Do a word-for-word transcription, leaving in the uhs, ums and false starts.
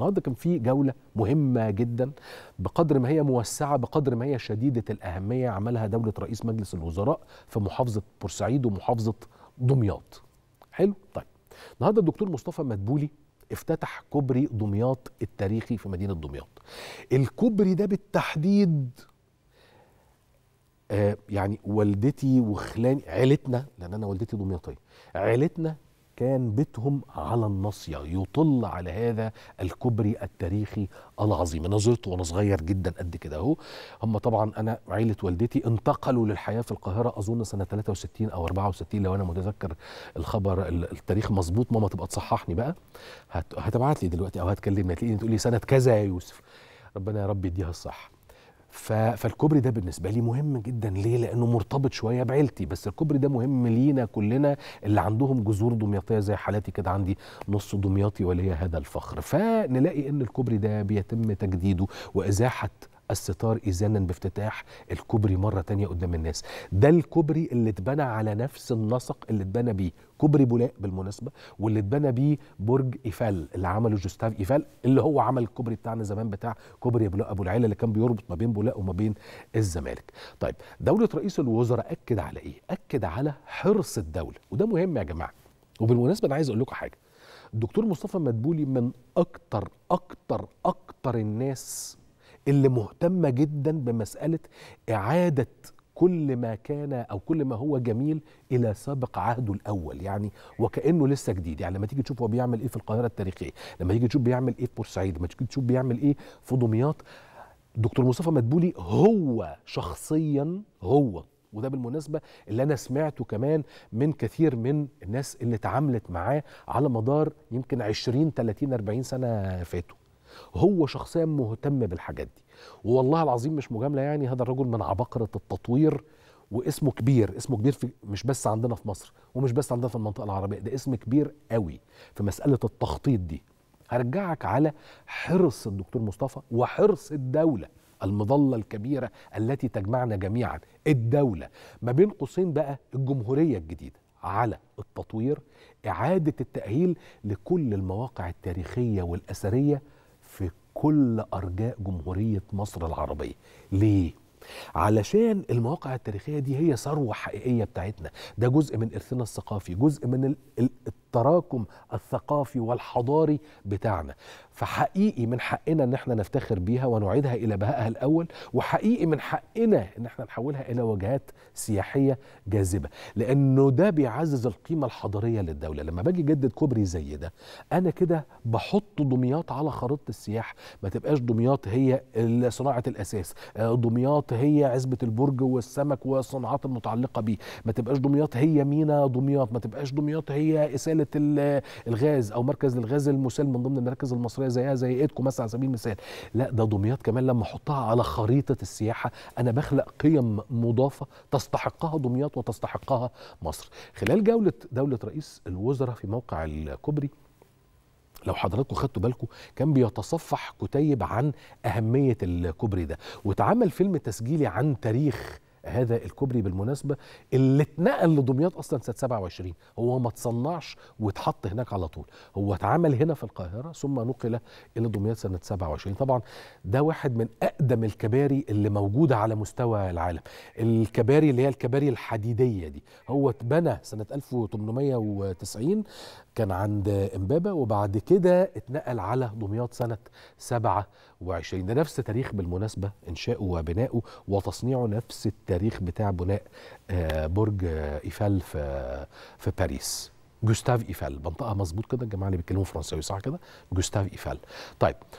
النهارده كان في جوله مهمه جدا بقدر ما هي موسعه، بقدر ما هي شديده الاهميه، عملها دوله رئيس مجلس الوزراء في محافظه بورسعيد ومحافظه دمياط. حلو؟ طيب النهارده الدكتور مصطفى مدبولي افتتح كوبري دمياط التاريخي في مدينه دمياط. الكوبري ده بالتحديد آه يعني والدتي وخلاني، عيلتنا، لان انا والدتي دمياطيه، عيلتنا كان بيتهم على الناصيه، يطل على هذا الكوبري التاريخي العظيم. انا زرته وانا صغير جدا قد كده اهو. هم طبعا انا عيله والدتي انتقلوا للحياه في القاهره اظن سنه ثلاثة وستين او أربعة وستين لو انا متذكر الخبر التاريخ مظبوط. ماما تبقى تصححني بقى، هتبعت لي دلوقتي او هتكلمني هتلاقيني تقول لي سنه كذا يا يوسف. ربنا يا رب يديها الصحه. فالكوبري ده بالنسبة لي مهم جدا. ليه؟ لأنه مرتبط شوية بعيلتي، بس الكوبري ده مهم لينا كلنا اللي عندهم جذور دمياطية زي حالاتي كده، عندي نص دمياطي وليا هذا الفخر. فنلاقي إن الكوبري ده بيتم تجديده وإزاحة الستار إذانا بافتتاح الكوبري مرة تانية قدام الناس. ده الكوبري اللي اتبنى على نفس النسق اللي اتبنى بيه كوبري بولاق بالمناسبة، واللي اتبنى بيه برج ايفل اللي عمله جوستاف ايفل، اللي هو عمل الكوبري بتاعنا زمان بتاع كوبري بولاق ابو العيله اللي كان بيربط ما بين بولاق وما بين الزمالك. طيب دولة رئيس الوزراء اكد على ايه؟ اكد على حرص الدولة، وده مهم يا جماعة. وبالمناسبة انا عايز اقول لكم حاجة، الدكتور مصطفى مدبولي من اكتر اكتر اكتر الناس اللي مهتمة جدا بمسألة إعادة كل ما كان أو كل ما هو جميل إلى سابق عهده الأول، يعني وكأنه لسه جديد. يعني لما تيجي تشوف هو بيعمل إيه في القاهرة التاريخية، لما تيجي تشوف بيعمل إيه في بورسعيد، لما تيجي تشوف بيعمل إيه في دمياط، دكتور مصطفى مدبولي هو شخصيا هو. وده بالمناسبة اللي أنا سمعته كمان من كثير من الناس اللي اتعاملت معاه على مدار يمكن عشرين تلاتين أربعين سنة فاتوا. هو شخصيا مهتم بالحاجات دي، والله العظيم مش مجامله، يعني هذا الرجل من عباقره التطوير، واسمه كبير، اسمه كبير في مش بس عندنا في مصر ومش بس عندنا في المنطقه العربيه، ده اسم كبير قوي في مساله التخطيط دي. هرجعك على حرص الدكتور مصطفى وحرص الدوله، المظله الكبيره التي تجمعنا جميعا، الدوله ما بين قوسين بقى الجمهوريه الجديده، على التطوير، اعاده التاهيل لكل المواقع التاريخيه والاثريه في كل أرجاء جمهورية مصر العربية. ليه؟ علشان المواقع التاريخية دي هي ثروة حقيقية بتاعتنا، ده جزء من إرثنا الثقافي، جزء من التراكم الثقافي والحضاري بتاعنا، فحقيقي من حقنا إن احنا نفتخر بيها ونعيدها إلى بهائها الأول، وحقيقي من حقنا إن احنا نحولها إلى وجهات سياحية جاذبة، لأنه ده بيعزز القيمة الحضارية للدولة. لما باجي أجدد كوبري زي ده أنا كده بحط دمياط على خريطة السياح، ما تبقاش دمياط هي صناعة الأساس، دمياط هي عزبة البرج والسمك والصناعات المتعلقة بيه، ما تبقاش دمياط هي مينا دمياط، ما تبقاش دمياط هي إسالة الغاز أو مركز للغاز المسال من ضمن المراكز المصرية زيها زي إيدكو مثلا على سبيل المثال. لا، ده دمياط كمان لما أحطها على خريطة السياحة أنا بخلق قيم مضافة تستحقها دمياط وتستحقها مصر. خلال جولة دولة رئيس الوزراء في موقع الكوبري، لو حضراتكم خدتوا بالكم، كان بيتصفح كتيب عن أهمية الكوبري ده، واتعمل فيلم تسجيلي عن تاريخ هذا الكوبري بالمناسبة، اللي اتنقل لدمياط أصلا سنة سبعة وعشرين، هو ما اتصنعش واتحط هناك على طول، هو اتعمل هنا في القاهرة ثم نقل إلى دمياط سنة سبعة وعشرين. طبعا ده واحد من أقدم الكباري اللي موجودة على مستوى العالم، الكباري اللي هي الكباري الحديدية دي، هو اتبنى سنة ألف وتمنمية وتسعين كان عند امبابة، وبعد كده اتنقل على دمياط سنة سبعة وعشرين. ده نفس تاريخ بالمناسبة إنشاؤه وبنائه وتصنيعه، نفس التاريخ بتاع بناء برج ايفل في في باريس، جوستاف ايفل، منطقة مظبوط كده الجماعة اللي بيتكلموا فرنساوي صح كده، جوستاف ايفل. طيب